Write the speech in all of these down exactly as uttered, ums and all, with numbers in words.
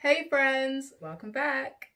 Hey friends, welcome back.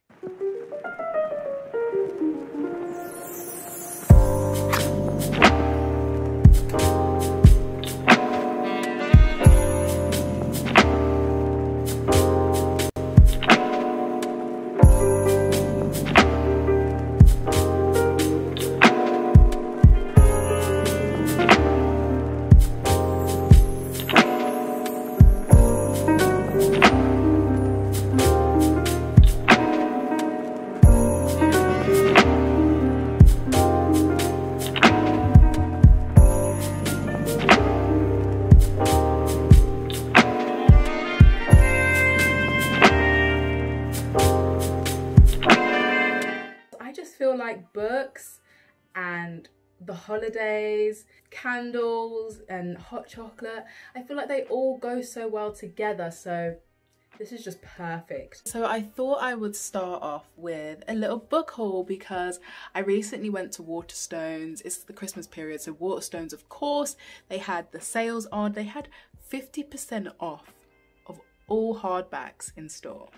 Books and the holidays, candles and hot chocolate, I feel like they all go so well together, so this is just perfect. So I thought I would start off with a little book haul because I recently went to Waterstones. It's the Christmas period, so Waterstones, of course, they had the sales on. They had fifty percent off of all hardbacks in store.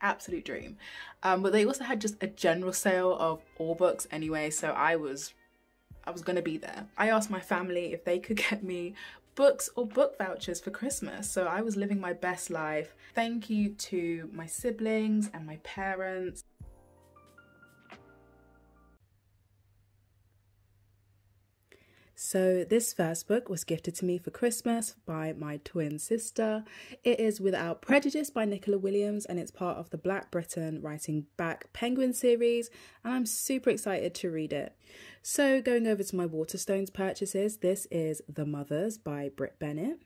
Absolute dream. Um, but they also had just a general sale of all books anyway, so I was I was gonna be there. I asked my family if they could get me books or book vouchers for Christmas, so I was living my best life. Thank you to my siblings and my parents. So this first book was gifted to me for Christmas by my twin sister. It is Without Prejudice by Nicola Williams, and it's part of the Black Britain Writing Back Penguin series, and I'm super excited to read it. So going over to my Waterstones purchases, this is The Mothers by Brit Bennett.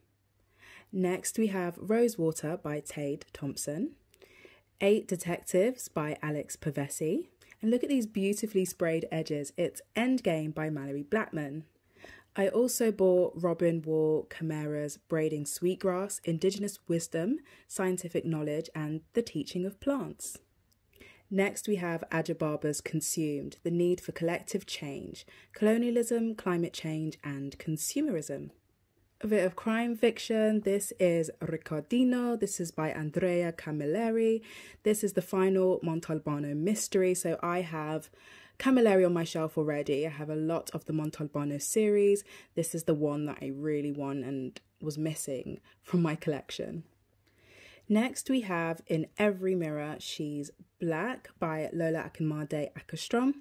Next we have Rosewater by Tade Thompson. Eight Detectives by Alex Pavesi. And look at these beautifully sprayed edges. It's Endgame by Mallory Blackman. I also bought Robin Wall Kimmerer's Braiding Sweetgrass, Indigenous Wisdom, Scientific Knowledge and the Teaching of Plants. Next we have Ajababa's Consumed, The Need for Collective Change, Colonialism, Climate Change and Consumerism. A bit of crime fiction. This is Ricardino. This is by Andrea Camilleri. This is the final Montalbano mystery, so I have Camilleri on my shelf already. I have a lot of the Montalbano series. This is the one that I really want and was missing from my collection. Next we have In Every Mirror She's Black by Lola Akinmade-Akerstrom.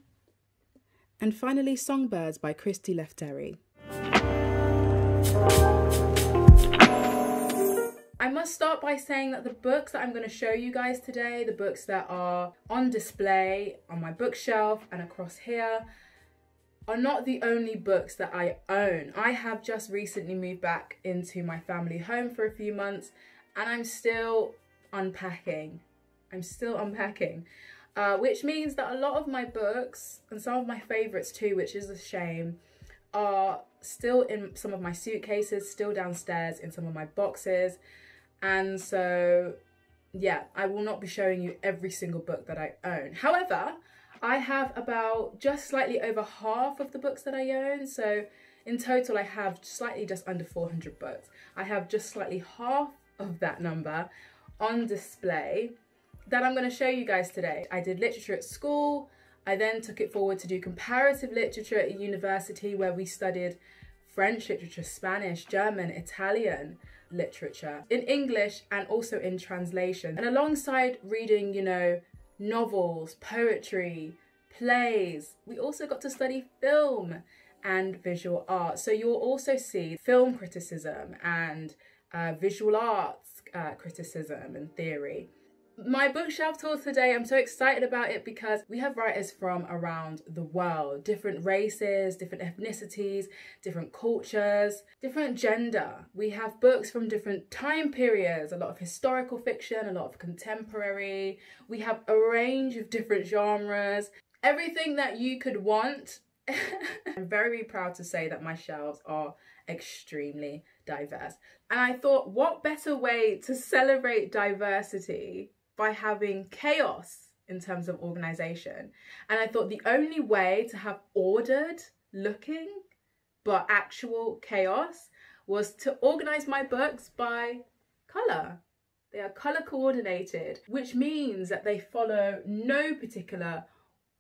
And finally Songbirds by Christy Lefteri. I must start by saying that the books that I'm going to show you guys today, the books that are on display on my bookshelf and across here, are not the only books that I own. I have just recently moved back into my family home for a few months and I'm still unpacking. I'm still unpacking, uh, which means that a lot of my books, and some of my favourites too, which is a shame, are still in some of my suitcases, still downstairs in some of my boxes. And so, yeah, I will not be showing you every single book that I own. However, I have about just slightly over half of the books that I own. So in total, I have slightly just under four hundred books. I have just slightly half of that number on display that I'm going to show you guys today. I did literature at school. I then took it forward to do comparative literature at university, where we studied French literature, Spanish, German, Italian literature, in English and also in translation. And alongside reading, you know, novels, poetry, plays, we also got to study film and visual art. So you'll also see film criticism and uh, visual arts uh, criticism and theory. My bookshelf tour today, I'm so excited about it because we have writers from around the world, different races, different ethnicities, different cultures, different gender. We have books from different time periods, a lot of historical fiction, a lot of contemporary. We have a range of different genres, everything that you could want. I'm very proud to say that my shelves are extremely diverse. And I thought, what better way to celebrate diversity by having chaos in terms of organization? And I thought the only way to have ordered looking but actual chaos was to organize my books by color. They are colour coordinated, which means that they follow no particular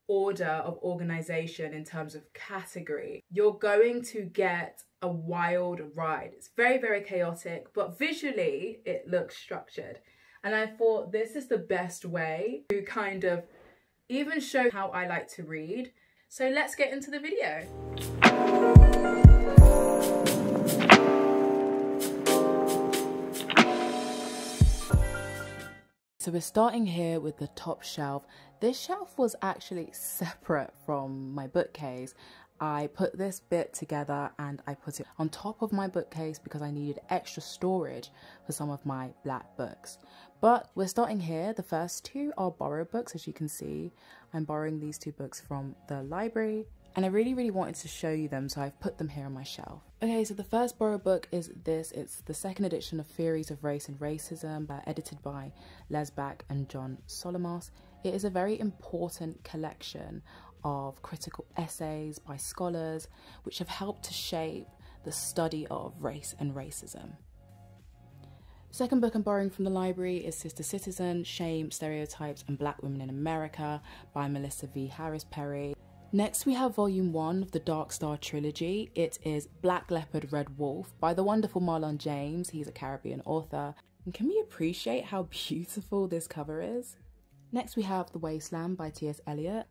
order of organisation in terms of category. You're going to get a wild ride. It's very, very chaotic, but visually it looks structured. And I thought this is the best way to kind of even show how I like to read. So let's get into the video. So we're starting here with the top shelf. This shelf was actually separate from my bookcase. I put this bit together and I put it on top of my bookcase because I needed extra storage for some of my black books. But we're starting here. The first two are borrowed books, as you can see. I'm borrowing these two books from the library and I really, really wanted to show you them, so I've put them here on my shelf. Okay, so the first borrowed book is this. It's the second edition of Theories of Race and Racism, uh, edited by Les Back and John Solomos. It is a very important collection of critical essays by scholars which have helped to shape the study of race and racism. Second book I'm borrowing from the library is Sister Citizen, Shame, Stereotypes and Black Women in America by Melissa V. Harris-Perry. Next we have volume one of the Dark Star trilogy. It is Black Leopard, Red Wolf by the wonderful Marlon James. He's a Caribbean author. And can we appreciate how beautiful this cover is? Next we have The Wasteland by T S Eliot.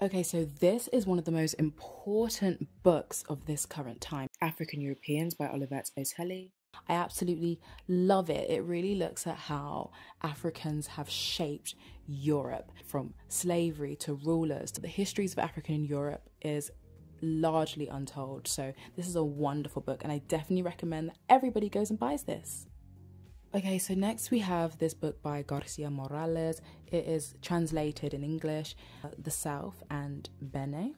Okay, so this is one of the most important books of this current time. African Europeans by Olivette Otele. I absolutely love it. It really looks at how Africans have shaped Europe, from slavery to rulers to the histories of Africa and Europe is largely untold. So this is a wonderful book and I definitely recommend that everybody goes and buys this. Okay, so next we have this book by Garcia Morales. It is translated in English, uh, The South and Benin.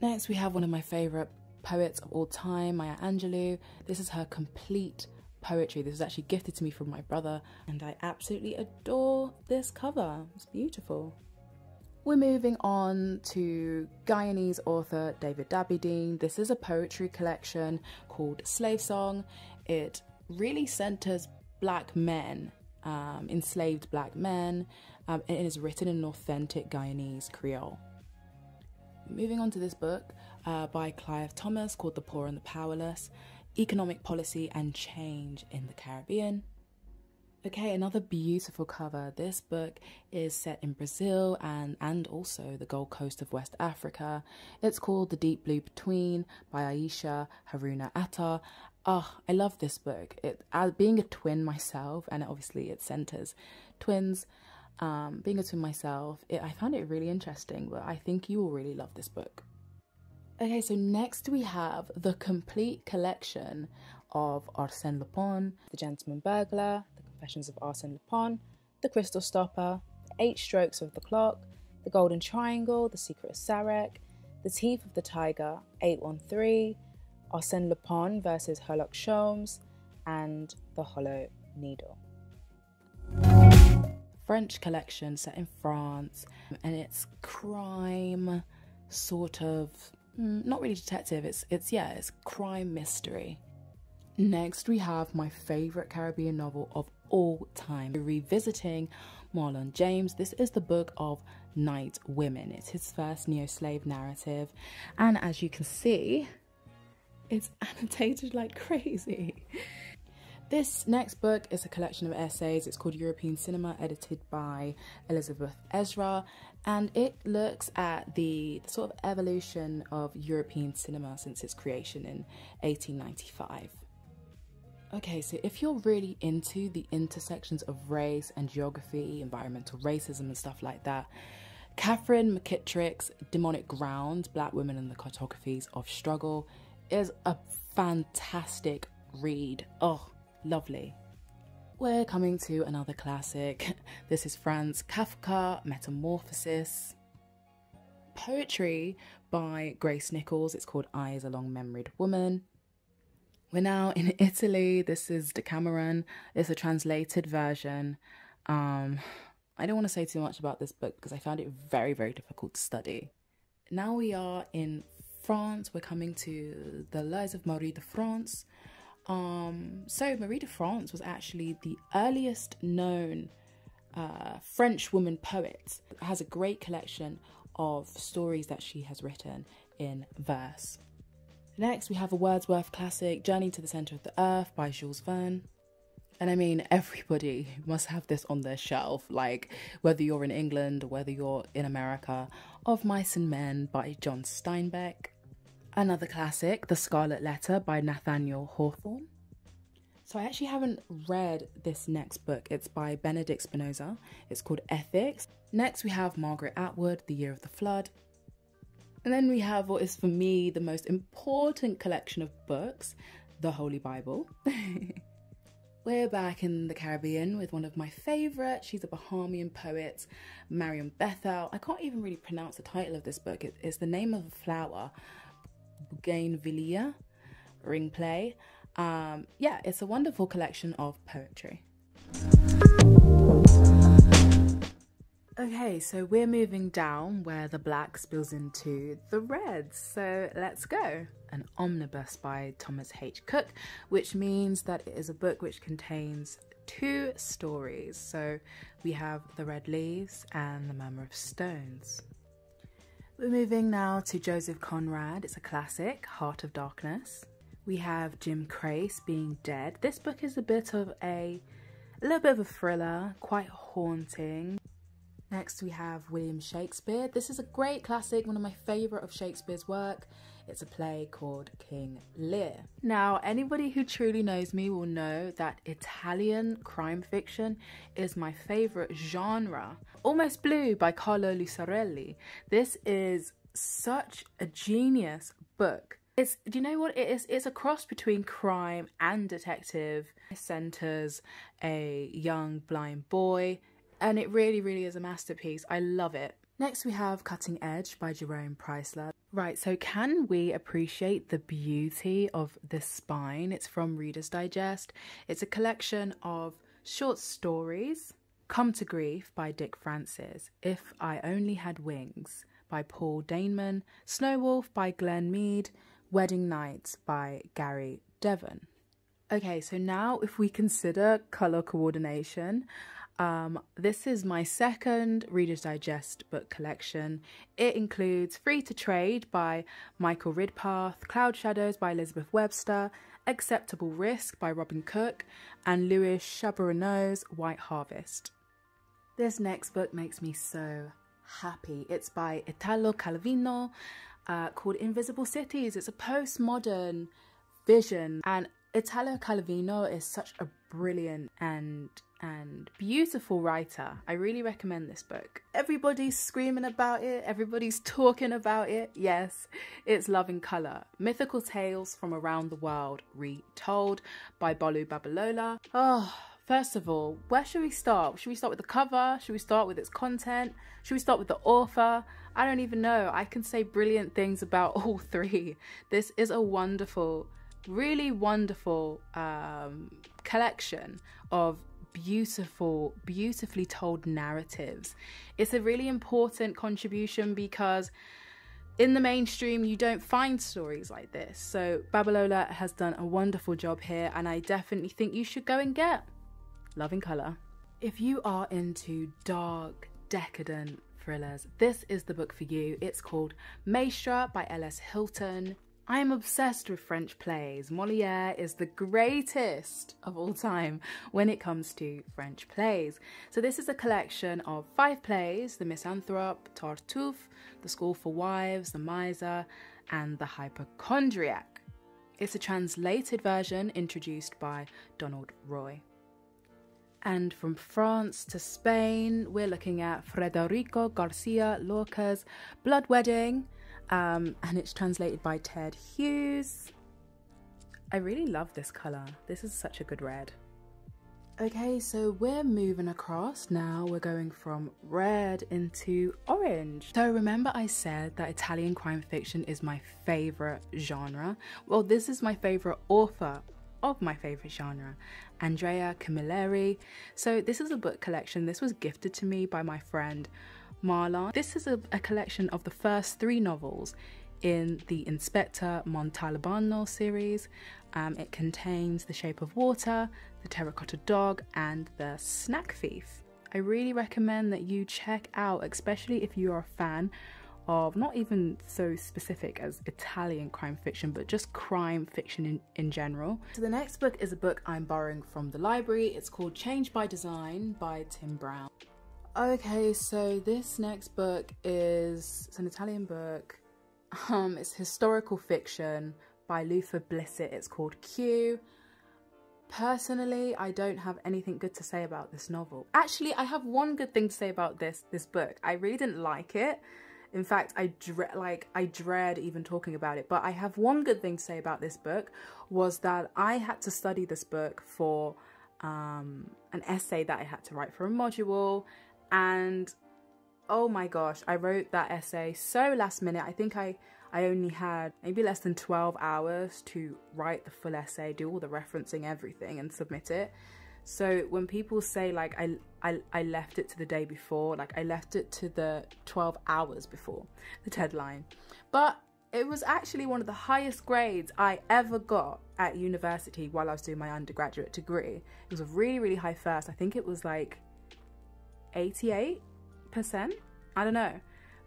Next we have one of my favourite poets of all time, Maya Angelou. This is her complete poetry. This was actually gifted to me from my brother and I absolutely adore this cover. It's beautiful. We're moving on to Guyanese author David Dabydeen. This is a poetry collection called Slave Song. It really centres black men, um, enslaved black men, um, and it is written in an authentic Guyanese Creole. Moving on to this book uh, by Clive Thomas called The Poor and the Powerless, Economic Policy and Change in the Caribbean. Okay, another beautiful cover. This book is set in Brazil and, and also the Gold Coast of West Africa. It's called The Deep Blue Between by Aisha Haruna Atta. Oh, I love this book. It, as being a twin myself, and obviously it centres twins, Um, being a twin myself, it, I found it really interesting, but I think you will really love this book. Okay, so next we have the complete collection of Arsène Lupin, The Gentleman Burglar, The Confessions of Arsène Lupin, The Crystal Stopper, Eight Strokes of the Clock, The Golden Triangle, The Secret of Sarek, The Teeth of the Tiger, eight one three, Arsène Lupin versus Herlock Sholmes, and The Hollow Needle. French collection set in France, and it's crime, sort of, not really detective, it's, it's yeah, it's crime mystery. Next we have my favourite Caribbean novel of all time, revisiting Marlon James. This is the book of Night Women. It's his first neo-slave narrative, and as you can see, it's annotated like crazy. This next book is a collection of essays. It's called European Cinema, edited by Elizabeth Ezra, and it looks at the sort of evolution of European cinema since its creation in eighteen ninety-five. Okay, so if you're really into the intersections of race and geography, environmental racism and stuff like that, Catherine McKittrick's Demonic Ground, Black Women and the Cartographies of Struggle is a fantastic read. Oh, lovely. We're coming to another classic. This is Franz Kafka, Metamorphosis. Poetry by Grace Nichols. It's called Eyes, a Long-Memoried Woman. We're now in Italy. This is Decameron. It's a translated version. Um, I don't want to say too much about this book because I found it very, very difficult to study. Now we are in France. We're coming to The Lives of Marie de France. Um, so Marie de France was actually the earliest known uh, French woman poet. It has a great collection of stories that she has written in verse. Next, we have a Wordsworth classic, Journey to the Centre of the Earth by Jules Verne. And I mean, everybody must have this on their shelf, like whether you're in England or whether you're in America, Of Mice and Men by John Steinbeck. Another classic, The Scarlet Letter by Nathaniel Hawthorne. So I actually haven't read this next book. It's by Benedict Spinoza. It's called Ethics. Next we have Margaret Atwood, The Year of the Flood. And then we have what is for me the most important collection of books, the Holy Bible. We're back in the Caribbean with one of my favourite. She's a Bahamian poet, Mariam Bethel. I can't even really pronounce the title of this book. It, it's the name of a flower, Bougainvillea, ring play. Um, yeah, it's a wonderful collection of poetry. Okay, so we're moving down where the black spills into the reds, so let's go. An omnibus by Thomas H. Cook, which means that it is a book which contains two stories. So we have The Red Leaves and The Murmur of Stones. We're moving now to Joseph Conrad. It's a classic, Heart of Darkness. We have Jim Crace, Being Dead. This book is a bit of a, a little bit of a thriller, quite haunting. Next we have William Shakespeare. This is a great classic, one of my favourite of Shakespeare's work. It's a play called King Lear. Now, anybody who truly knows me will know that Italian crime fiction is my favourite genre. Almost Blue by Carlo Lucarelli. This is such a genius book. It's, do you know what it is? It's a cross between crime and detective. It centres a young blind boy. And it really, really is a masterpiece. I love it. Next we have Cutting Edge by Jerome Preisler. Right, so can we appreciate the beauty of The Spine? It's from Reader's Digest. It's a collection of short stories. Come to Grief by Dick Francis. If I Only Had Wings by Paul Daneman. Snow Wolf by Glenn Mead. Wedding Night by Gary Devon. Okay, so now if we consider colour coordination, Um, this is my second Reader's Digest book collection. It includes Free to Trade by Michael Ridpath, Cloud Shadows by Elizabeth Webster, Acceptable Risk by Robin Cook, and Louis Chabourneau's White Harvest. This next book makes me so happy. It's by Italo Calvino, uh, called Invisible Cities. It's a postmodern vision, and Italo Calvino is such a brilliant and and beautiful writer. I really recommend this book. Everybody's screaming about it, everybody's talking about it. Yes, it's Love in Colour. Mythical Tales from Around the World Retold by Bolu Babalola. Oh, first of all, where should we start? Should we start with the cover? Should we start with its content? Should we start with the author? I don't even know. I can say brilliant things about all three. This is a wonderful, really wonderful um, collection of beautiful, beautifully told narratives. It's a really important contribution because in the mainstream you don't find stories like this. So Babalola has done a wonderful job here, and I definitely think you should go and get Love in Colour. If you are into dark, decadent thrillers, this is the book for you. It's called Maestra by L S Hilton. I am obsessed with French plays. Molière is the greatest of all time when it comes to French plays. So this is a collection of five plays: The Misanthrope, Tartuffe, The School for Wives, The Miser, and The Hypochondriac. It's a translated version introduced by Donald Roy. And from France to Spain, we're looking at Federico Garcia Lorca's Blood Wedding, Um, and it's translated by Ted Hughes. I really love this colour. This is such a good red. Okay, so we're moving across now. We're going from red into orange. So remember I said that Italian crime fiction is my favourite genre? Well, this is my favourite author of my favourite genre, Andrea Camilleri. So this is a book collection. This was gifted to me by my friend Marlon. This is a, a collection of the first three novels in the Inspector Montalbano series. Um, it contains The Shape of Water, The Terracotta Dog, and The Snack Thief. I really recommend that you check out, especially if you are a fan of not even so specific as Italian crime fiction, but just crime fiction in, in general. So the next book is a book I'm borrowing from the library. It's called Change by Design by Tim Brown. Okay, so this next book is it's an Italian book. Um, it's historical fiction by Luther Blissett. It's called Q. Personally, I don't have anything good to say about this novel. Actually, I have one good thing to say about this this book. I really didn't like it. In fact, I dread like I dread even talking about it, but I have one good thing to say about this book was that I had to study this book for um, an essay that I had to write for a module, and oh my gosh, I wrote that essay so last minute. I think I, I only had maybe less than twelve hours to write the full essay, do all the referencing, everything, and submit it. So when people say like I, I, I left it to the day before, like I left it to the twelve hours before the deadline. But it was actually one of the highest grades I ever got at university while I was doing my undergraduate degree. It was a really, really high first. I think it was like eighty-eight percent. I don't know.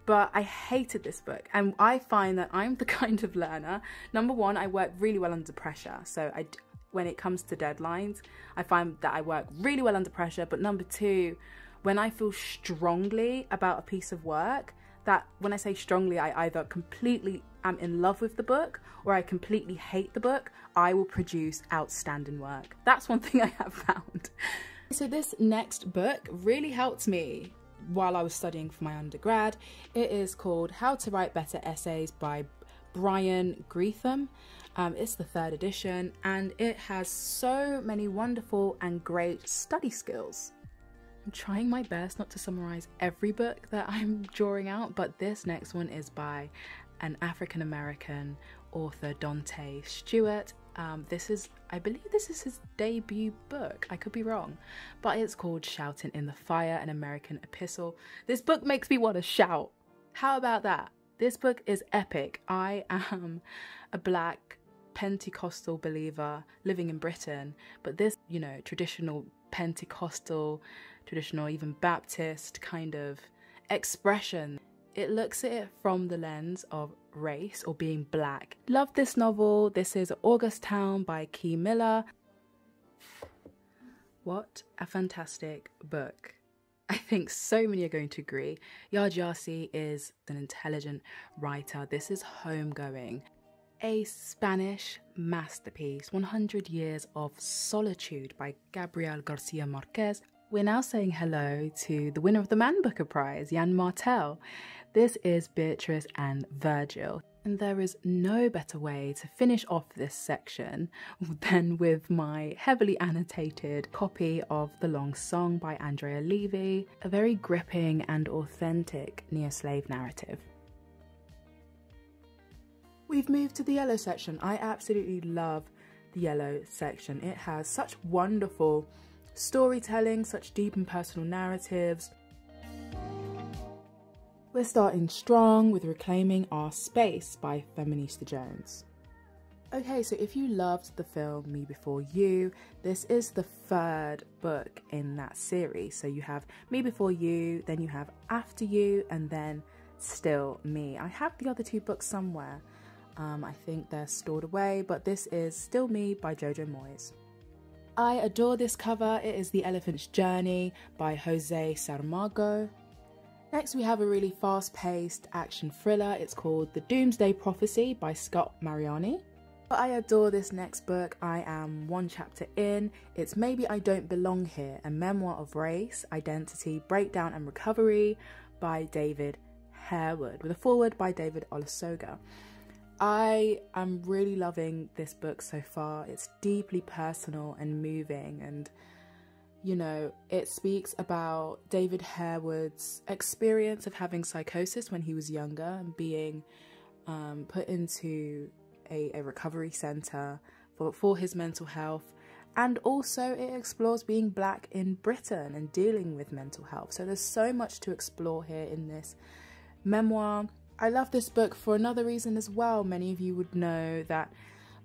But I hated this book, and I find that I'm the kind of learner. Number one, I work really well under pressure. So I... when it comes to deadlines, I find that I work really well under pressure. But number two, when I feel strongly about a piece of work, that when I say strongly, I either completely am in love with the book or I completely hate the book, I will produce outstanding work. That's one thing I have found. So this next book really helped me while I was studying for my undergrad. It is called How to Write Better Essays by Brian Greetham. Um, it's the third edition, and it has so many wonderful and great study skills. I'm trying my best not to summarize every book that I'm drawing out, but this next one is by an African-American author, Dante Stewart. Um, this is, I believe this is his debut book. I could be wrong, but it's called Shouting in the Fire, An American Epistle. This book makes me want to shout. How about that? This book is epic. I am a black Pentecostal believer living in Britain, but this, you know, traditional Pentecostal, traditional even Baptist kind of expression, it looks at it from the lens of race or being black. Love this novel. This is August Town by Kee Miller. What a fantastic book. I think so many are going to agree. Yard Yasi is an intelligent writer. This is Homegoing, a Spanish masterpiece, one hundred years of Solitude by Gabriel Garcia Marquez. We're now saying hello to the winner of the Man Booker Prize, Jan Martel. This is Beatrice and Virgil. And there is no better way to finish off this section than with my heavily annotated copy of The Long Song by Andrea Levy, a very gripping and authentic neo-slave narrative. We've moved to the yellow section. I absolutely love the yellow section. It has such wonderful storytelling, such deep and personal narratives. We're starting strong with Reclaiming Our Space by Feminista Jones. Okay, so if you loved the film Me Before You, this is the third book in that series. So you have Me Before You, then you have After You, and then Still Me. I have the other two books somewhere. Um, I think they're stored away, but this is Still Me by Jojo Moyes. I adore this cover. It is The Elephant's Journey by Jose Saramago. Next, we have a really fast-paced action thriller. It's called The Doomsday Prophecy by Scott Mariani. But I adore this next book. I am one chapter in. It's Maybe I Don't Belong Here, a memoir of race, identity, breakdown and recovery by David Harewood, with a foreword by David Olusoga. I am really loving this book so far. It's deeply personal and moving, and you know, it speaks about David Harewood's experience of having psychosis when he was younger and being um, put into a, a recovery centre for, for his mental health. And also it explores being black in Britain and dealing with mental health. So there's so much to explore here in this memoir. I love this book for another reason as well. Many of you would know that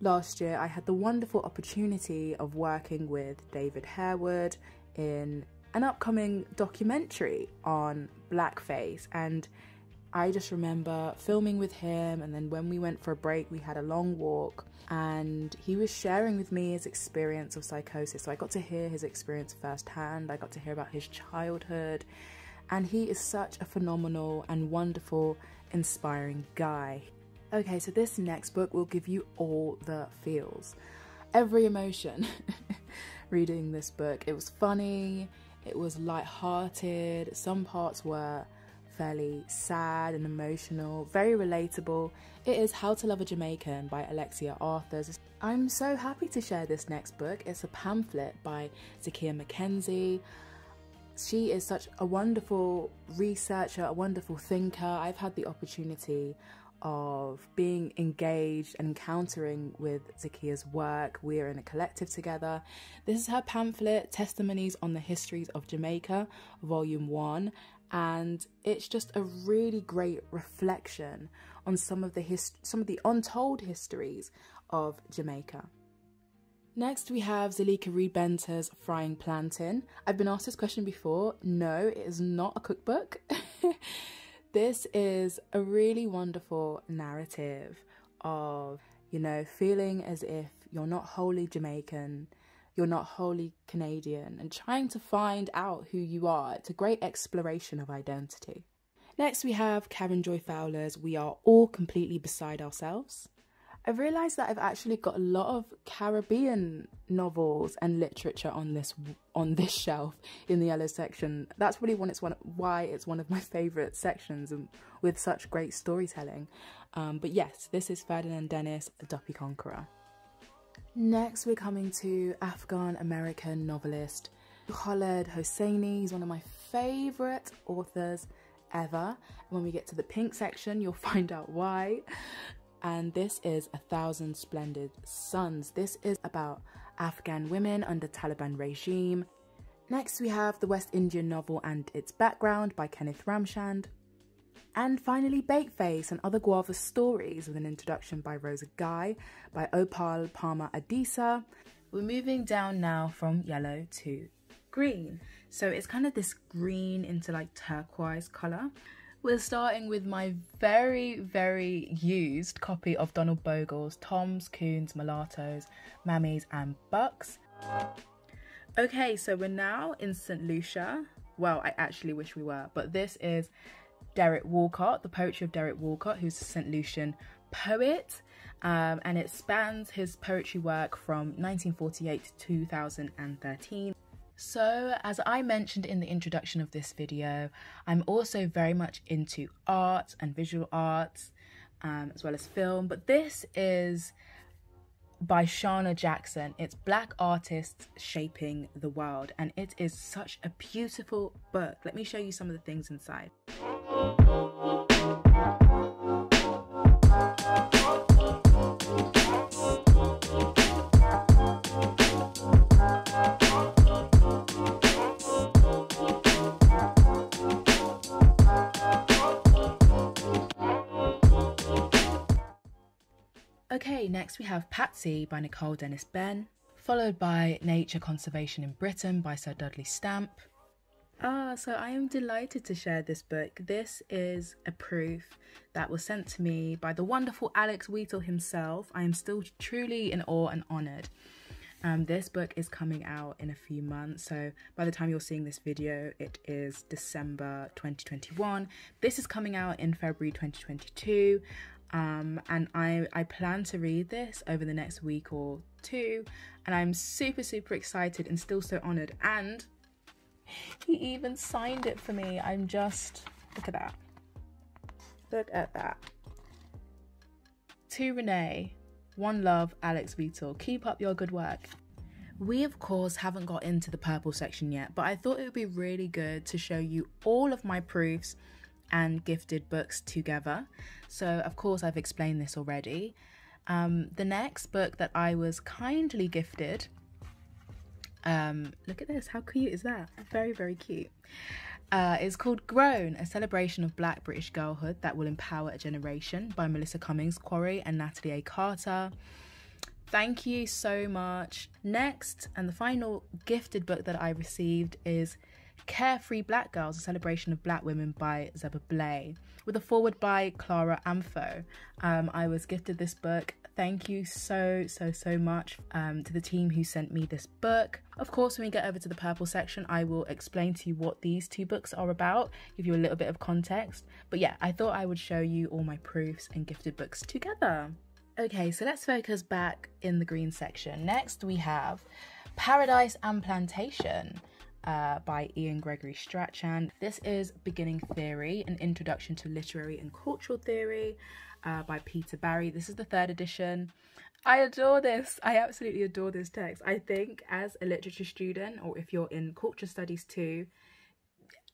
last year I had the wonderful opportunity of working with David Harewood in an upcoming documentary on blackface, and I just remember filming with him, and then when we went for a break we had a long walk and he was sharing with me his experience of psychosis. So I got to hear his experience firsthand, I got to hear about his childhood, and he is such a phenomenal and wonderful, inspiring guy. Okay, so this next book will give you all the feels, every emotion reading this book. It was funny, it was light-hearted, some parts were fairly sad and emotional, very relatable. It is How to Love a Jamaican by Alexia Arthurs. I'm so happy to share this next book. It's a pamphlet by Zakiya McKenzie. She is such a wonderful researcher, a wonderful thinker. I've had the opportunity of being engaged and encountering with Zakiya's work. We're in a collective together. This is her pamphlet, Testimonies on the Histories of Jamaica, Volume one, and it's just a really great reflection on some of the hist some of the untold histories of Jamaica. Next we have Zuleika Reed Benter's Frying Plantain. I've been asked this question before. No, it is not a cookbook. This is a really wonderful narrative of, you know, feeling as if you're not wholly Jamaican, you're not wholly Canadian, and trying to find out who you are. It's a great exploration of identity. Next we have Karen Joy Fowler's We Are All Completely Beside Ourselves. I've realised that I've actually got a lot of Caribbean novels and literature on this on this shelf in the yellow section. That's really one, it's one, why it's one of my favourite sections, and with such great storytelling. Um, but yes, this is Ferdinand Dennis, Duppy Conqueror. Next, we're coming to Afghan-American novelist Khaled Hosseini. He's one of my favourite authors ever. When we get to the pink section, you'll find out why. And this is A Thousand Splendid Suns. This is about Afghan women under Taliban regime. Next we have The West Indian Novel and Its Background by Kenneth Ramchand. And finally Bakeface and Other Guava Stories, with an introduction by Rosa Guy by Opal Palmer Adisa. We're moving down now from yellow to green. So it's kind of this green into like turquoise colour. We're starting with my very, very used copy of Donald Bogle's Toms, Coons, Mulattoes, Mammies and Bucks. Okay, so we're now in Saint Lucia. Well, I actually wish we were, but this is Derek Walcott, the poetry of Derek Walcott, who's a Saint Lucian poet, um, and it spans his poetry work from nineteen forty-eight to two thousand thirteen. So, as I mentioned in the introduction of this video, I'm also very much into art and visual arts, um, as well as film, but this is by Shana Jackson. It's Black Artists Shaping the World, and it is such a beautiful book. Let me show you some of the things inside. Okay, next we have Patsy by Nicole Dennis-Benn, followed by Nature Conservation in Britain by Sir Dudley Stamp. Ah, so I am delighted to share this book. This is a proof that was sent to me by the wonderful Alex Wheatle himself. I am still truly in awe and honoured. Um, this book is coming out in a few months, so by the time you're seeing this video, it is December twenty twenty-one. This is coming out in February twenty twenty-two. Um, and I, I plan to read this over the next week or two, and I'm super super excited and still so honoured, and he even signed it for me. I'm just, look at that, look at that. To Renee, one love, Alex Wheatle, keep up your good work. We of course haven't got into the purple section yet, but I thought it would be really good to show you all of my proofs and gifted books together. So of course I've explained this already. Um, the next book that I was kindly gifted, um, look at this, how cute is that? Very very cute. uh, is called Grown, a celebration of black British girlhood that will empower a generation, by Melissa Cummings Quarry and Natalie A. Carter. Thank you so much. Next, and the final gifted book that I received is Carefree Black Girls, a celebration of black women by Zeba Blay, with a foreword by Clara Amfo. Um, I was gifted this book. Thank you so, so, so much um, to the team who sent me this book. Of course, when we get over to the purple section, I will explain to you what these two books are about, give you a little bit of context. But yeah, I thought I would show you all my proofs and gifted books together. Okay, so let's focus back in the green section. Next, we have Paradise and Plantation uh, by Ian Gregory Strachan. This is Beginning Theory, an introduction to literary and cultural theory. Uh, by Peter Barry. This is the third edition. I adore this. I absolutely adore this text. I think as a literature student, or if you're in culture studies too,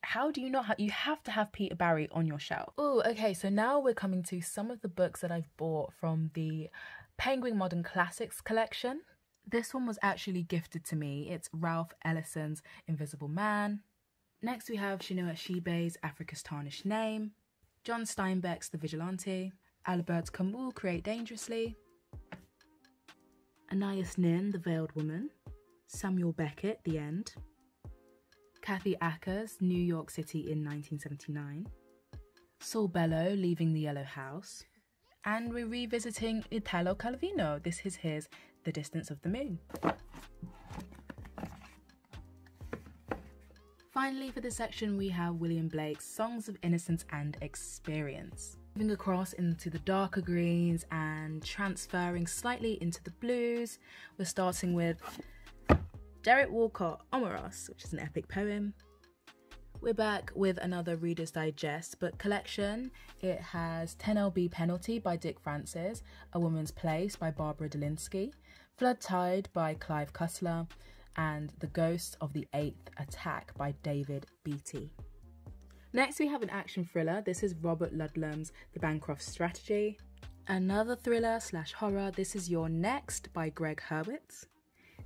how do you not have, you have to have Peter Barry on your shelf. Oh, okay, so now we're coming to some of the books that I've bought from the Penguin Modern Classics collection. This one was actually gifted to me. It's Ralph Ellison's Invisible Man. Next we have Chinua Achebe's Africa's Tarnished Name, John Steinbeck's The Vigilante, Albert Camus, Create Dangerously, Anais Nin, The Veiled Woman, Samuel Beckett, The End, Kathy Acker's New York City in nineteen seventy-nine, Saul Bellow, Leaving the Yellow House, and we're revisiting Italo Calvino. This is his The Distance of the Moon. Finally, for this section, we have William Blake's Songs of Innocence and Experience. Moving across into the darker greens and transferring slightly into the blues, we're starting with Derek Walcott, Omeros, which is an epic poem. We're back with another Reader's Digest book collection. It has ten L B Penalty by Dick Francis, A Woman's Place by Barbara Delinsky, Flood Tide by Clive Cussler, and The Ghost of the Eighth Attack by David Beatty. Next we have an action thriller. This is Robert Ludlum's The Bancroft Strategy. Another thriller slash horror. This is Your Next by Greg Hurwitz.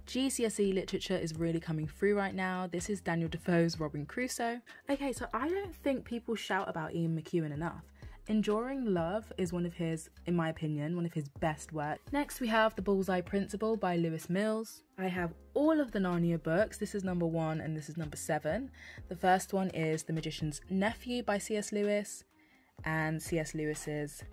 G C S E literature is really coming through right now. This is Daniel Defoe's Robin Crusoe. Okay, so I don't think people shout about Ian McEwan enough. Enduring Love is one of his, in my opinion, one of his best work. Next we have The Bullseye Principle by Lewis Mills. I have all of the Narnia books. This is number one and this is number seven. The first one is The Magician's Nephew by C S Lewis, and C S Lewis's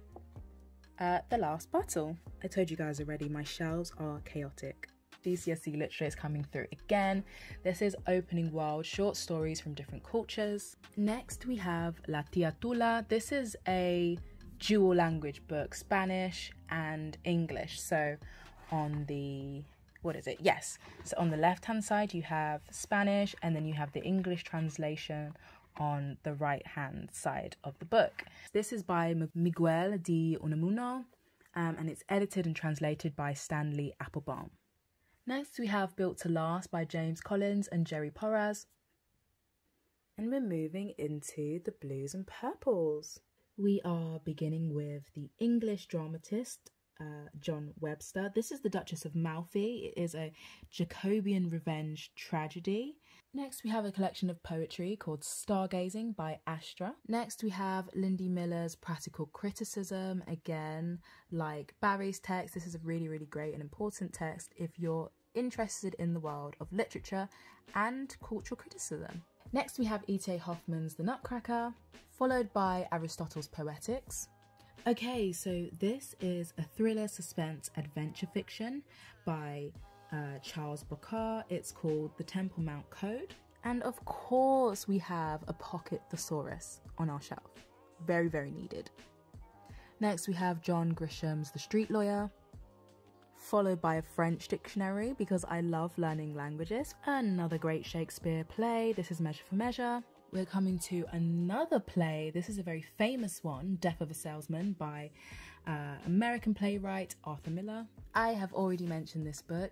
uh, The Last Bottle. I told you guys already, my shelves are chaotic. G C S E literature is coming through again. This is Opening World, short stories from different cultures. Next we have La Tia Tula. This is a dual language book, Spanish and English. So on the What is it? Yes. So on the left-hand side, you have Spanish, and then you have the English translation on the right-hand side of the book. This is by Miguel de Unamuno, um, and it's edited and translated by Stanley Applebaum. Next, we have Built to Last by James Collins and Jerry Porras. And we're moving into the blues and purples. We are beginning with the English dramatist, Uh, John Webster. This is The Duchess of Malfi. It is a Jacobean revenge tragedy. Next we have a collection of poetry called Stargazing by Astra. Next we have Lindy Miller's Practical Criticism. Again, like Barry's text, this is a really really great and important text if you're interested in the world of literature and cultural criticism. Next we have E T A Hoffman's The Nutcracker, followed by Aristotle's Poetics. Okay, so this is a thriller, suspense, adventure fiction by uh, Charles Bukar. It's called The Temple Mount Code. And of course we have a pocket thesaurus on our shelf. Very, very needed. Next we have John Grisham's The Street Lawyer, followed by a French dictionary because I love learning languages. Another great Shakespeare play. This is Measure for Measure. We're coming to another play. This is a very famous one, Death of a Salesman by uh, American playwright Arthur Miller. I have already mentioned this book.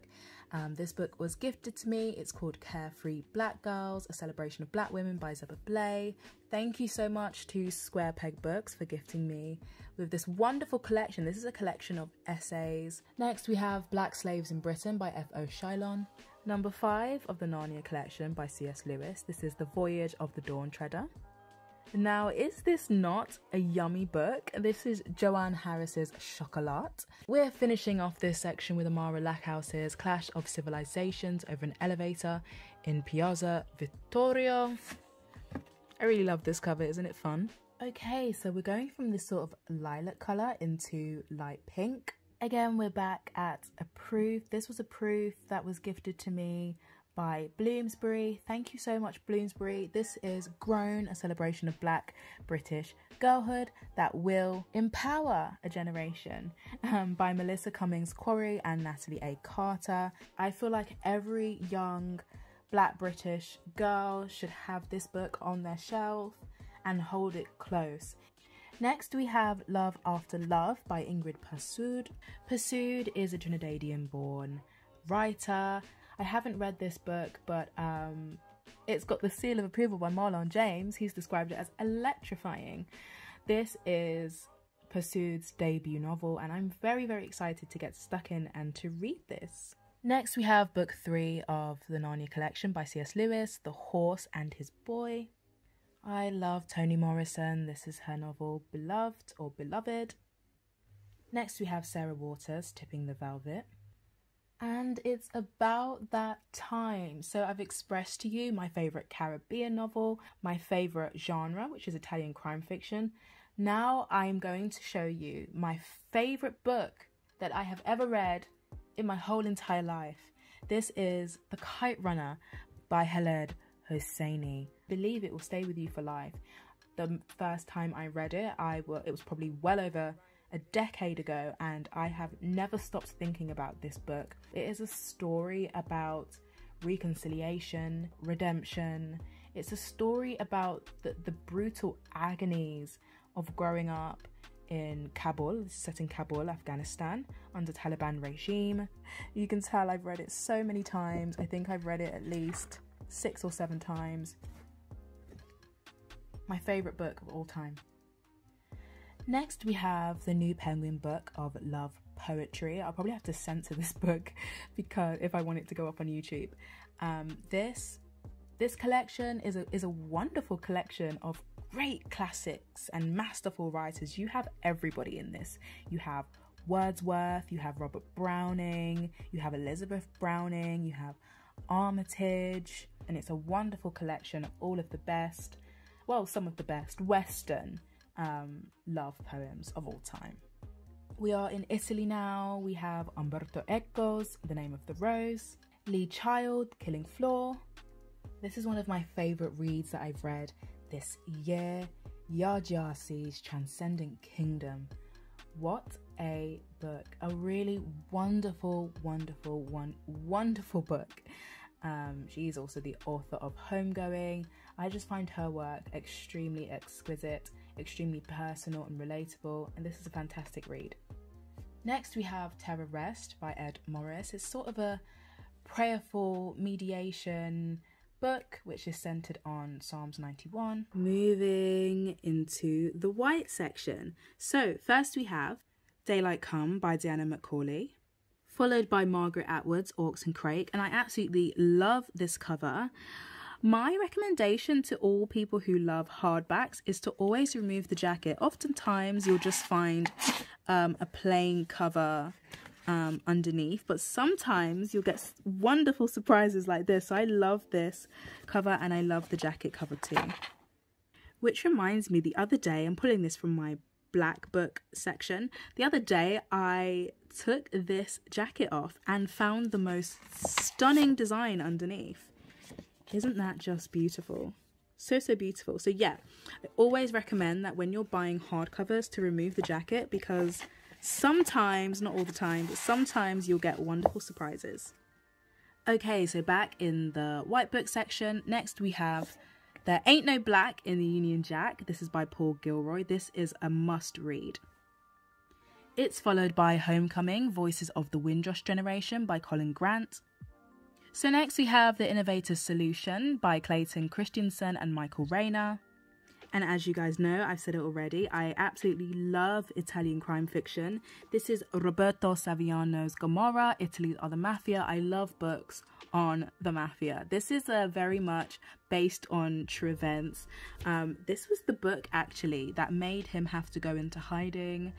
Um, this book was gifted to me. It's called Carefree Black Girls, a celebration of black women by Zeba Blay. Thank you so much to Square Peg Books for gifting me with this wonderful collection. This is a collection of essays. Next we have Black Slaves in Britain by F O Shylon. Number five of the Narnia collection by C S Lewis. This is The Voyage of the Dawn Treader. Now, is this not a yummy book? This is Joanne Harris's Chocolat. We're finishing off this section with Amara Lackhouse's Clash of Civilizations over an elevator in Piazza Vittorio. I really love this cover, isn't it fun? Okay, so we're going from this sort of lilac colour into light pink. Again, we're back at a proof. This was a proof that was gifted to me by Bloomsbury. Thank you so much, Bloomsbury. This is Grown, a celebration of Black British girlhood that will empower a generation, um, by Melissa Cummings Quarry and Natalie A. Carter. I feel like every young Black British girl should have this book on their shelf and hold it close. Next we have Love After Love by Ingrid Passoud. Passoud is a Trinidadian-born writer. I haven't read this book, but um, it's got the seal of approval by Marlon James. He's described it as electrifying. This is Passoud's debut novel, and I'm very, very excited to get stuck in and to read this. Next, we have book three of the Narnia collection by C S Lewis, The Horse and His Boy. I love Toni Morrison. This is her novel, Beloved or Beloved. Next, we have Sarah Waters, Tipping the Velvet. And it's about that time. So I've expressed to you my favourite Caribbean novel, my favourite genre, which is Italian crime fiction. Now I'm going to show you my favourite book that I have ever read in my whole entire life. This is The Kite Runner by Khaled Hosseini. I believe it will stay with you for life. The first time I read it, I were, it was probably well over a decade ago, and I have never stopped thinking about this book. It is a story about reconciliation, redemption. It's a story about the, the brutal agonies of growing up in Kabul. This is set in Kabul, Afghanistan, under Taliban regime. You can tell I've read it so many times. I think I've read it at least six or seven times. My favourite book of all time. Next we have the new Penguin book of Love Poetry. I'll probably have to censor this book because if I want it to go up on YouTube. Um, this this collection is a, is a wonderful collection of great classics and masterful writers. You have everybody in this. You have Wordsworth, you have Robert Browning, you have Elizabeth Browning, you have Armitage, and it's a wonderful collection of all of the best, well, some of the best Western Um, love poems of all time. We are in Italy now. We have Umberto Eco's The Name of the Rose, Lee Child, Killing Floor. This is one of my favourite reads that I've read this year, Yajiasi's Transcendent Kingdom. What a book. A really wonderful, wonderful, one wonderful book. Um, she's also the author of Homegoing. I just find her work extremely exquisite, extremely personal and relatable, and this is a fantastic read. Next we have Terra Rest by Ed Morris. It's sort of a prayerful mediation book which is centred on Psalms ninety-one. Moving into the white section. So first we have Daylight Come by Diana McCauley, followed by Margaret Atwood's Orcs and Crake, and I absolutely love this cover. My recommendation to all people who love hardbacks is to always remove the jacket. Oftentimes you'll just find um, a plain cover um, underneath, but sometimes you'll get wonderful surprises like this. So I love this cover and I love the jacket cover too. Which reminds me, the other day, I'm pulling this from my Black book section. The other day I took this jacket off and found the most stunning design underneath. Isn't that just beautiful? So, so beautiful. So yeah, I always recommend that when you're buying hardcovers to remove the jacket, because sometimes, not all the time, but sometimes you'll get wonderful surprises. Okay, so back in the white book section. Next we have There Ain't No Black in the Union Jack. This is by Paul Gilroy. This is a must read. It's followed by Homecoming, Voices of the Windrush Generation by Colin Grant. So next we have The Innovator's Solution by Clayton Christensen and Michael Rayner. And as you guys know, I've said it already, I absolutely love Italian crime fiction. This is Roberto Saviano's Gomorra, Italy's Other Mafia. I love books on the mafia. This is a very much based on true events. Um, this was the book actually that made him have to go into hiding,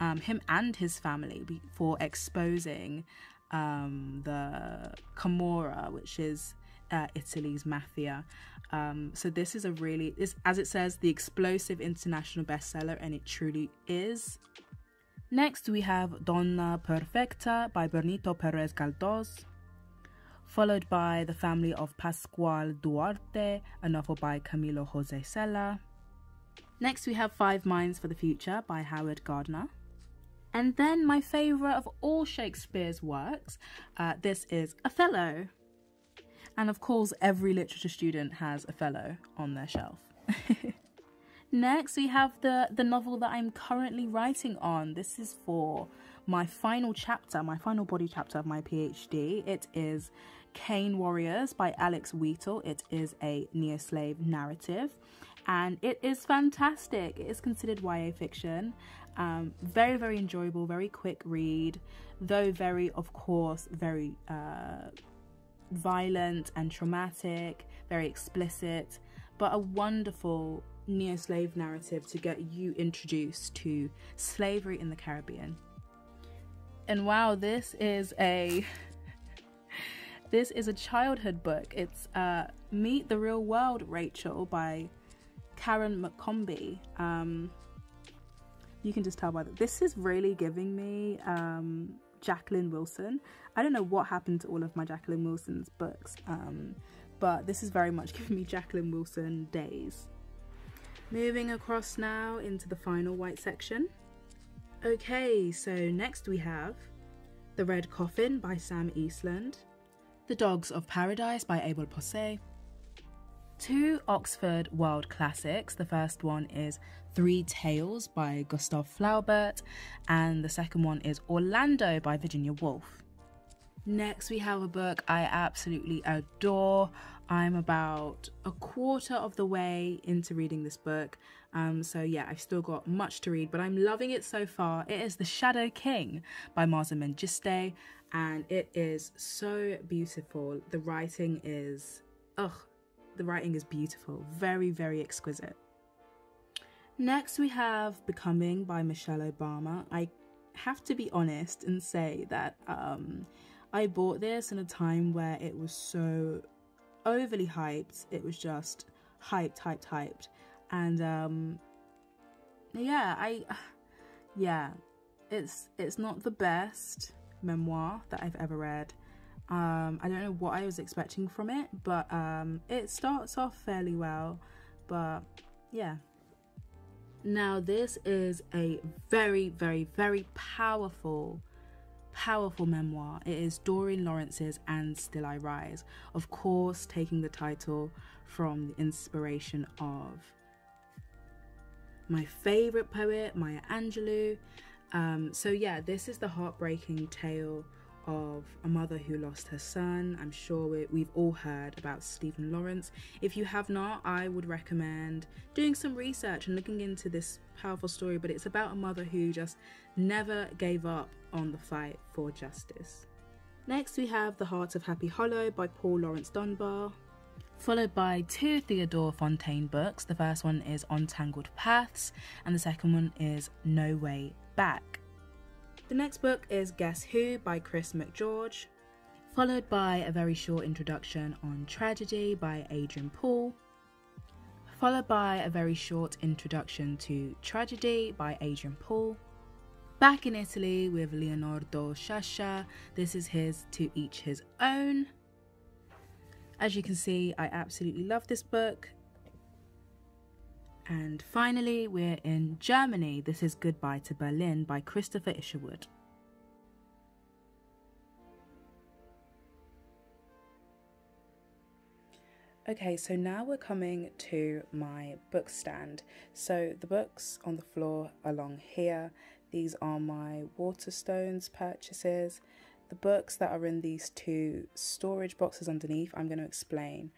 um, him and his family, for exposing um, the Camorra, which is uh, Italy's mafia. Um, so this is a really, is, as it says, the explosive international bestseller, and it truly is. Next we have Donna Perfecta by Benito Perez Galdós, followed by The Family of Pascual Duarte, a novel by Camilo José Cela. Next we have Five Minds for the Future by Howard Gardner. And then my favourite of all Shakespeare's works, uh, this is Othello. And of course, every literature student has Othello on their shelf. Next, we have the, the novel that I'm currently writing on. This is for my final chapter, my final body chapter of my PhD. It is Cane Warriors by Alex Wheatle. It is a neo-slave narrative, and it is fantastic. It is considered Y A fiction. Um, very, very enjoyable, very quick read, though very, of course, very... Uh, violent and traumatic, very explicit, but a wonderful neo-slave narrative to get you introduced to slavery in the Caribbean. And wow, this is a this is a childhood book. It's uh, Meet the Real World, Rachel by Karen McCombie. Um, you can just tell by the, this is really giving me um, Jacqueline Wilson. I don't know what happened to all of my Jacqueline Wilson's books, um, but this is very much giving me Jacqueline Wilson days. Moving across now into the final white section. Okay, so next we have The Red Coffin by Sam Eastland, The Dogs of Paradise by Abel Posse, two Oxford World Classics. The first one is Three Tales by Gustav Flaubert, and the second one is Orlando by Virginia Woolf. Next we have a book I absolutely adore. I'm about a quarter of the way into reading this book, um, so yeah, I've still got much to read, but I'm loving it so far. It is The Shadow King by Marza Mengiste, and it is so beautiful. The writing is, ugh, the writing is beautiful, very, very exquisite. Next we have Becoming by Michelle Obama. I have to be honest and say that um, I bought this in a time where it was so overly hyped. It was just hyped, hyped, hyped. And um, yeah, I, yeah, it's, it's not the best memoir that I've ever read. Um, I don't know what I was expecting from it, but um, it starts off fairly well, but yeah. Now this is a very, very, very powerful, powerful memoir. It is Doreen Lawrence's And Still I Rise, of course taking the title from the inspiration of my favourite poet, Maya Angelou. Um, so yeah, this is the heartbreaking tale of a mother who lost her son. I'm sure we, we've all heard about Stephen Lawrence. If you have not, I would recommend doing some research and looking into this powerful story, but it's about a mother who just never gave up on the fight for justice. Next we have The Heart of Happy Hollow by Paul Laurence Dunbar, followed by two Theodore Fontaine books. The first one is Untangled Paths, and the second one is No Way Back. The next book is Guess Who by Chris McGeorge, followed by a very short introduction on tragedy by Adrian Paul, followed by a very short introduction to tragedy by Adrian Paul. Back in Italy with Leonardo Sciascia. This is his To Each His Own. As you can see, I absolutely love this book. And finally, we're in Germany. This is Goodbye to Berlin by Christopher Isherwood. Okay, so now we're coming to my book stand. So the books on the floor along here, these are my Waterstones purchases. The books that are in these two storage boxes underneath, I'm going to explain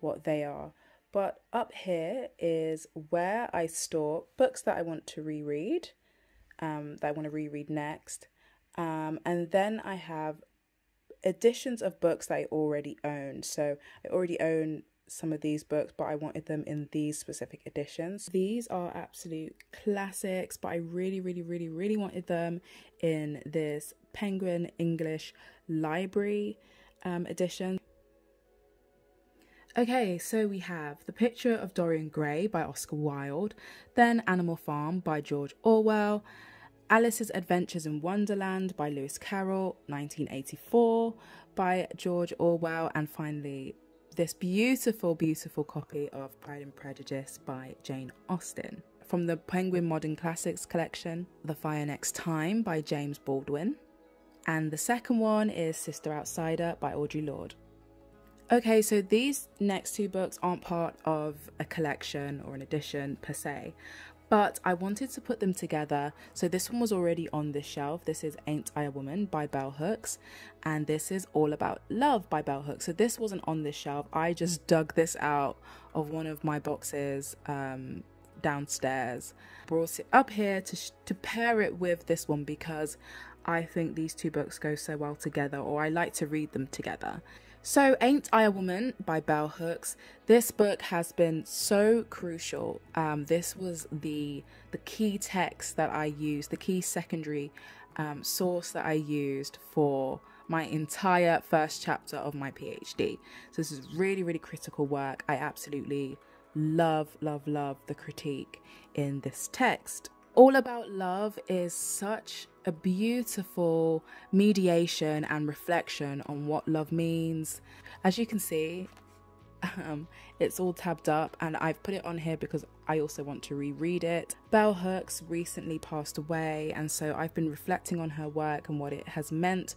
what they are. But up here is where I store books that I want to reread, um, that I want to reread next. Um, and then I have editions of books that I already own. So I already own some of these books, but I wanted them in these specific editions. These are absolute classics, but I really, really, really, really wanted them in this Penguin English Library um, edition. Okay, so we have The Picture of Dorian Gray by Oscar Wilde, then Animal Farm by George Orwell, Alice's Adventures in Wonderland by Lewis Carroll, nineteen eighty-four by George Orwell, and finally this beautiful, beautiful copy of Pride and Prejudice by Jane Austen. From the Penguin Modern Classics collection, The Fire Next Time by James Baldwin, and the second one is Sister Outsider by Audre Lorde. Okay, so these next two books aren't part of a collection or an edition per se, but I wanted to put them together. So this one was already on the shelf. This is Ain't I a Woman by Bell Hooks, and this is All About Love by Bell Hooks. So this wasn't on the shelf. I just dug this out of one of my boxes um, downstairs, brought it up here to, sh to pair it with this one because I think these two books go so well together, or I like to read them together. So Ain't I a Woman by Bell Hooks. This book has been so crucial. Um, this was the, the key text that I used, the key secondary um, source that I used for my entire first chapter of my PhD. So this is really, really critical work. I absolutely love, love, love the critique in this text. All About Love is such a beautiful mediation and reflection on what love means. As you can see, um, it's all tabbed up, and I've put it on here because I also want to reread it. Bell Hooks recently passed away, and so I've been reflecting on her work and what it has meant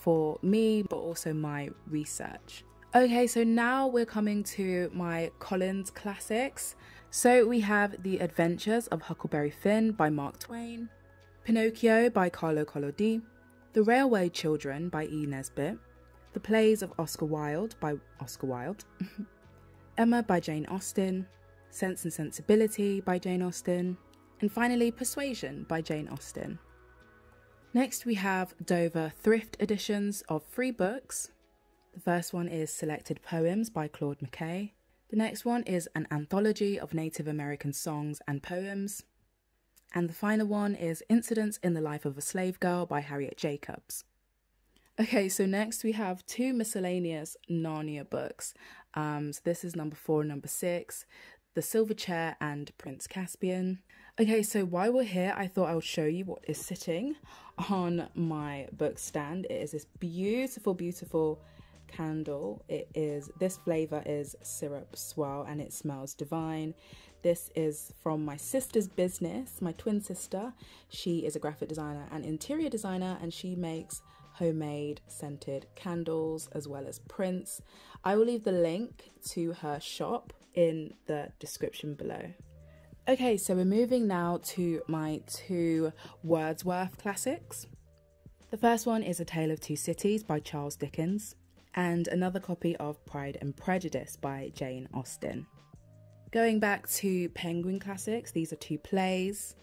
for me, but also my research. Okay, so now we're coming to my Collins classics. So we have The Adventures of Huckleberry Finn by Mark Twain, Pinocchio by Carlo Collodi, The Railway Children by E. Nesbit, The Plays of Oscar Wilde by Oscar Wilde, Emma by Jane Austen, Sense and Sensibility by Jane Austen, and finally Persuasion by Jane Austen. Next we have Dover Thrift editions of three books. The first one is Selected Poems by Claude McKay. The next one is an anthology of Native American songs and poems. And the final one is Incidents in the Life of a Slave Girl by Harriet Jacobs. Okay, so next we have two miscellaneous Narnia books. Um, so this is number four and number six, The Silver Chair and Prince Caspian. Okay, so while we're here, I thought I would show you what is sitting on my book stand. It is this beautiful, beautiful candle. It is, this flavor is syrup swirl, and it smells divine. This is from my sister's business, my twin sister. She is a graphic designer and interior designer, and she makes homemade scented candles as well as prints. I will leave the link to her shop in the description below. Okay, so we're moving now to my two Wordsworth classics. The first one is A Tale of Two Cities by Charles Dickens, and another copy of Pride and Prejudice by Jane Austen. Going back to Penguin classics, these are two plays.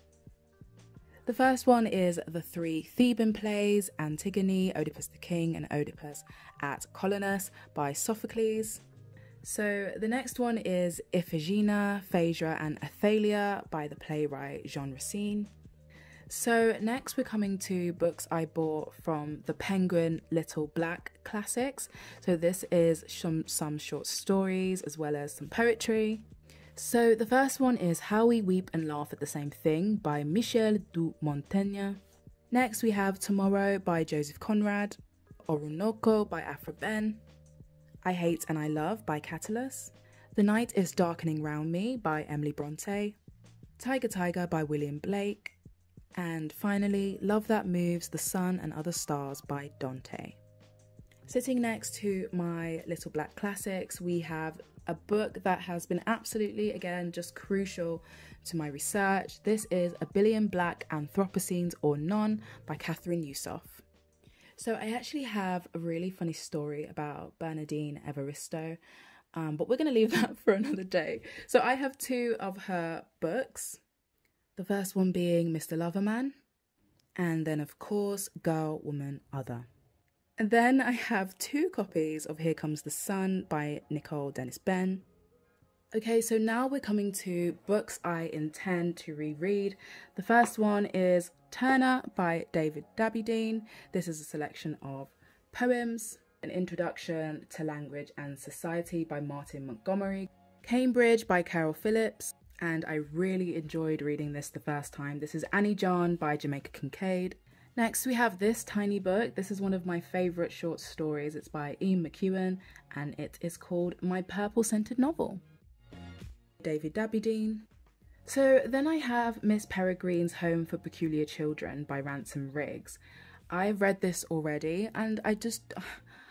The first one is the three Theban plays, Antigone, Oedipus the King, and Oedipus at Colonus by Sophocles. So the next one is Iphigenia, Phaedra and Athalia by the playwright Jean Racine. So next we're coming to books I bought from the Penguin Little Black classics. So this is some, some short stories as well as some poetry. So the first one is How We Weep and Laugh at the Same Thing by Michel de Montaigne. Next we have Tomorrow by Joseph Conrad, Orinoco by Afra Ben, I Hate and I Love by Catullus, The Night is Darkening Round Me by Emily Bronte, Tiger Tiger by William Blake, and finally, Love That Moves, The Sun and Other Stars by Dante. Sitting next to my Little Black classics, we have a book that has been absolutely, again, just crucial to my research. This is A Billion Black Anthropocenes or None by Catherine Yusof. So I actually have a really funny story about Bernardine Evaristo. Um, but we're going to leave that for another day. So I have two of her books. The first one being Mister Loverman. And then, of course, Girl, Woman, Other. And then I have two copies of Here Comes the Sun by Nicole Dennis-Benn. Okay, so now we're coming to books I intend to reread. The first one is Turner by David Dabydeen. This is a selection of poems. An Introduction to Language and Society by Martin Montgomery. Cambridge by Carol Phillips. And I really enjoyed reading this the first time. This is Annie John by Jamaica Kincaid. Next we have this tiny book. This is one of my favourite short stories. It's by Ian McEwan and it is called My Purple Scented Novel. David Dabydeen. So then I have Miss Peregrine's Home for Peculiar Children by Ransom Riggs. I've read this already and I just...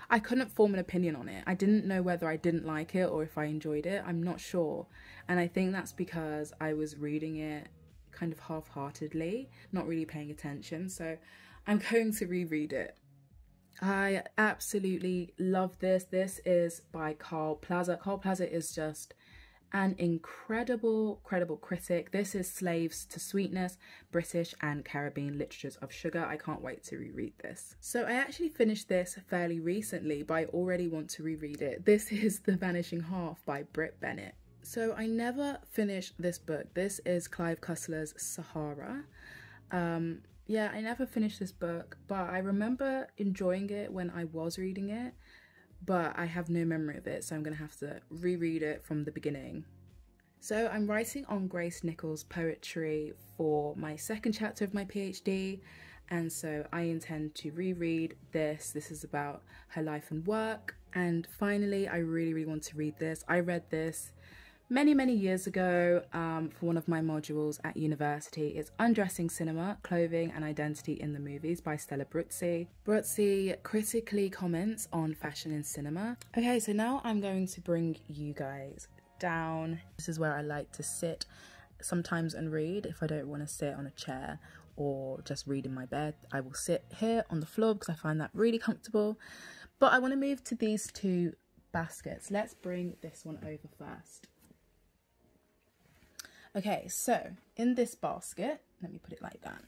I couldn't form an opinion on it. I didn't know whether I didn't like it or if I enjoyed it. I'm not sure. And I think that's because I was reading it kind of half-heartedly, not really paying attention. So I'm going to reread it. I absolutely love this. This is by Carl Plaza. Carl Plaza is just an incredible, credible critic. This is Slaves to Sweetness, British and Caribbean Literatures of Sugar. I can't wait to reread this. So I actually finished this fairly recently, but I already want to reread it. This is The Vanishing Half by Brit Bennett. So I never finished this book. This is Clive Cussler's Sahara. Um, yeah, I never finished this book, but I remember enjoying it when I was reading it. But I have no memory of it, so I'm going to have to reread it from the beginning. So I'm writing on Grace Nichols' poetry for my second chapter of my PhD, and so I intend to reread this. This is about her life and work, and finally I really, really want to read this. I read this many, many years ago um, for one of my modules at university. It's Undressing Cinema, Clothing and Identity in the Movies by Stella Bruzzi. Bruzzi critically comments on fashion in cinema. Okay, so now I'm going to bring you guys down. This is where I like to sit sometimes and read. If I don't want to sit on a chair or just read in my bed, I will sit here on the floor because I find that really comfortable. But I want to move to these two baskets. Let's bring this one over first. Okay, so in this basket, let me put it like that.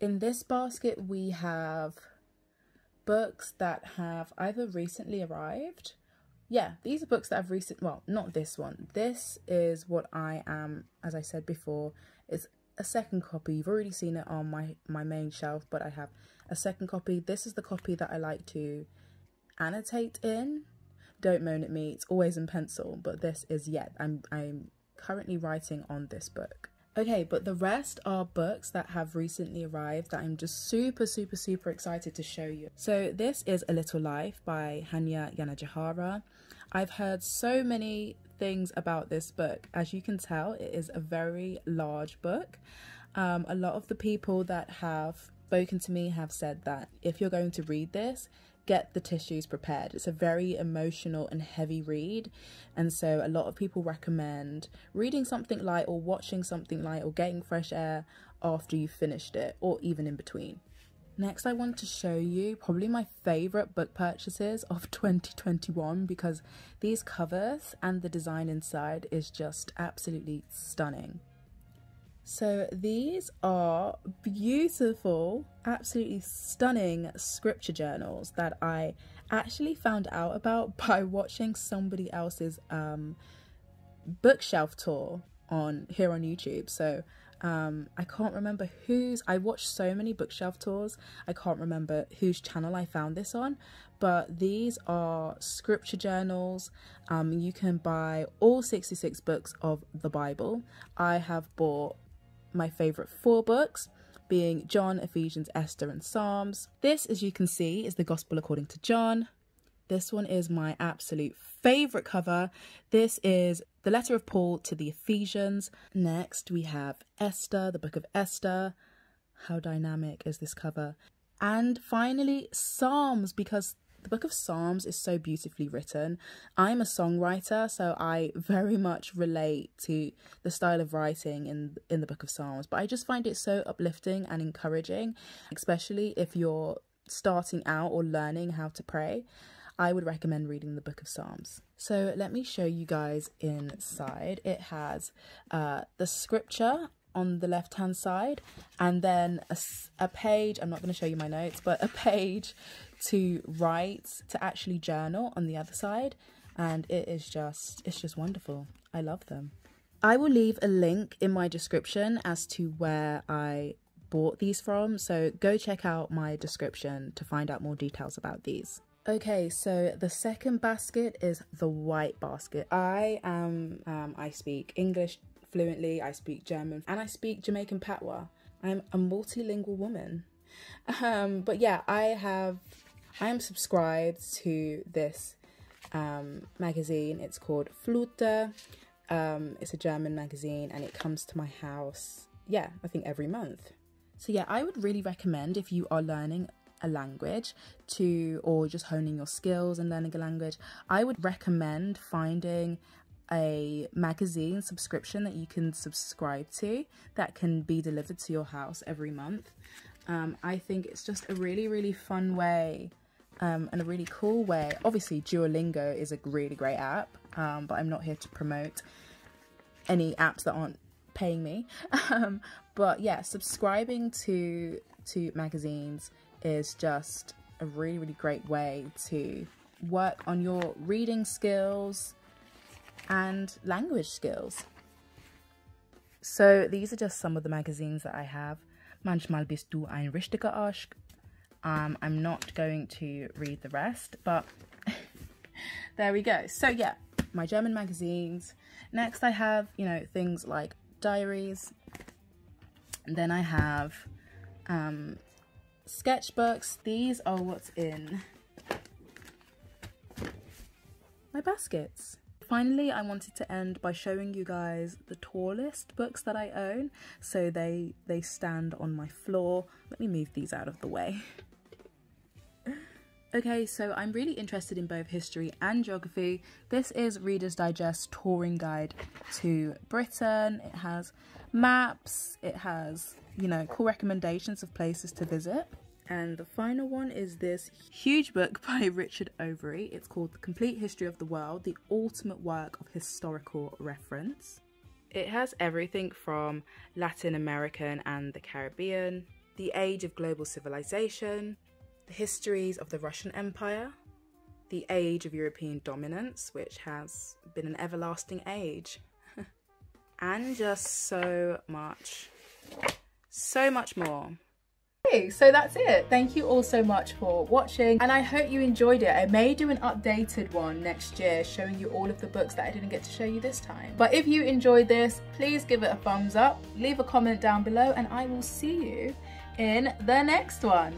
In this basket, we have books that have either recently arrived. Yeah, these are books that have recent, well, not this one. This is what I am, as I said before, it's a second copy. You've already seen it on my, my main shelf, but I have a second copy. This is the copy that I like to annotate in. Don't moan at me, it's always in pencil, but this is yet, I'm, I'm, currently writing on this book. Okay, but the rest are books that have recently arrived that I'm just super, super, super excited to show you. So this is A Little Life by Hanya Yanagihara. I've heard so many things about this book. As you can tell, it is a very large book. Um, a lot of the people that have spoken to me have said that if you're going to read this, get the tissues prepared. It's a very emotional and heavy read, and so a lot of people recommend reading something light or watching something light or getting fresh air after you've finished it, or even in between. Next, I want to show you probably my favourite book purchases of twenty twenty-one, because these covers and the design inside is just absolutely stunning. So these are beautiful, absolutely stunning scripture journals that I actually found out about by watching somebody else's um, bookshelf tour on here on YouTube. So um, I can't remember whose, I watched so many bookshelf tours, I can't remember whose channel I found this on, but these are scripture journals. Um, you can buy all sixty-six books of the Bible. I have bought my favourite four books, being John, Ephesians, Esther and Psalms. This, as you can see, is the Gospel according to John. This one is my absolute favourite cover. This is the letter of Paul to the Ephesians. Next we have Esther, the book of Esther. How dynamic is this cover? And finally Psalms, because the book of Psalms is so beautifully written. I'm a songwriter, so I very much relate to the style of writing in, in the book of Psalms, but I just find it so uplifting and encouraging, especially if you're starting out or learning how to pray. I would recommend reading the Book of Psalms. So let me show you guys inside. It has uh, the scripture on the left hand side, and then a, a page, I'm not going to show you my notes, but a page to write, to actually journal on the other side. And it is just, it's just wonderful. I love them. I will leave a link in my description as to where I bought these from, so go check out my description to find out more details about these. Okay, so the second basket is the white basket. I am, um, I speak English fluently, I speak German, and I speak Jamaican Patois. I'm a multilingual woman. Um, but yeah, I have, I am subscribed to this um, magazine. It's called Flute. Um, it's a German magazine and it comes to my house, yeah, I think every month. So yeah, I would really recommend, if you are learning a language to, or just honing your skills and learning a language, I would recommend finding a magazine subscription that you can subscribe to that can be delivered to your house every month. Um, I think it's just a really, really fun way um, and a really cool way. Obviously, Duolingo is a really great app, um, but I'm not here to promote any apps that aren't paying me. Um, but yeah, subscribing to to magazines is just a really, really great way to work on your reading skills and language skills. So these are just some of the magazines that I have. Manchmal bist du ein richtiger Arsch. Um, I'm not going to read the rest, but there we go. So yeah, my German magazines. Next I have, you know, things like diaries, and then I have um, sketchbooks. These are what's in my baskets. Finally, I wanted to end by showing you guys the tallest books that I own, so they they stand on my floor. Let me move these out of the way. Okay, so I'm really interested in both history and geography. This is Reader's Digest Touring Guide to Britain. It has maps, it has, you know, cool recommendations of places to visit. And the final one is this huge book by Richard Overy. It's called The Complete History of the World, the Ultimate Work of Historical Reference. It has everything from Latin American and the Caribbean, the Age of Global Civilization, the histories of the Russian Empire, the Age of European Dominance, which has been an everlasting age, and just so much, so much more. Okay, so that's it. Thank you all so much for watching, and I hope you enjoyed it. I may do an updated one next year showing you all of the books that I didn't get to show you this time. But if you enjoyed this, please give it a thumbs up, leave a comment down below, and I will see you in the next one.